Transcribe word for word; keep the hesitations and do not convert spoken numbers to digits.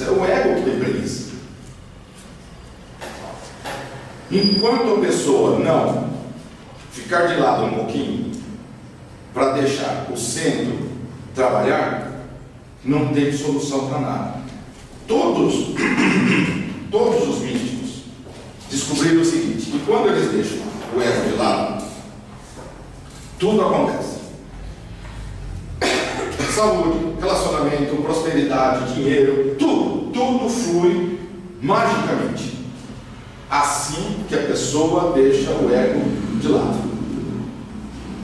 É o ego que tem preguiça. Enquanto a pessoa não ficar de lado um pouquinho para deixar o centro trabalhar, não tem solução para nada. Todos, todos os místicos descobriram o seguinte, que quando eles deixam o ego de lado, tudo acontece. Saúde, relacionamento, prosperidade, dinheiro, tudo, tudo flui magicamente. Assim que a pessoa deixa o ego de lado.